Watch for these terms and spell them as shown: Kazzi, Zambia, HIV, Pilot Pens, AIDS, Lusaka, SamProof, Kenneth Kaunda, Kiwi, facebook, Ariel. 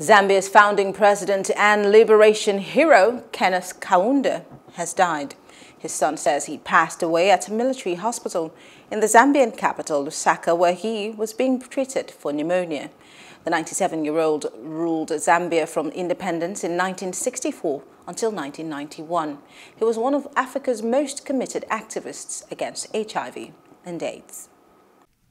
Zambia's founding president and liberation hero, Kenneth Kaunda, has died. His son says he passed away at a military hospital in the Zambian capital, Lusaka, where he was being treated for pneumonia. The 97-year-old ruled Zambia from independence in 1964 until 1991. He was one of Africa's most committed activists against HIV and AIDS.